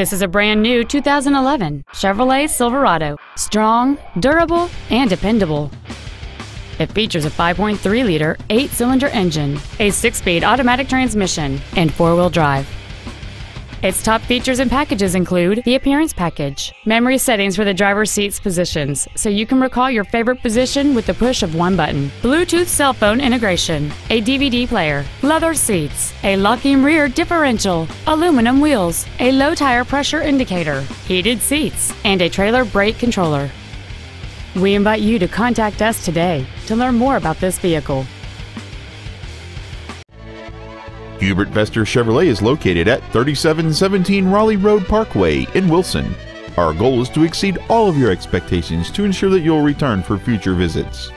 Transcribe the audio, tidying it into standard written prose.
This is a brand new 2011 Chevrolet Silverado. Strong, durable, and dependable. It features a 5.3-liter 8-cylinder engine, a 6-speed automatic transmission, and 4-wheel drive. Its top features and packages include the appearance package, memory settings for the driver's seat's positions, so you can recall your favorite position with the push of one button, Bluetooth cell phone integration, a DVD player, leather seats, a locking rear differential, aluminum wheels, a low tire pressure indicator, heated seats, and a trailer brake controller. We invite you to contact us today to learn more about this vehicle. Hubert Vester Chevrolet is located at 3717 Raleigh Road Parkway in Wilson. Our goal is to exceed all of your expectations to ensure that you'll return for future visits.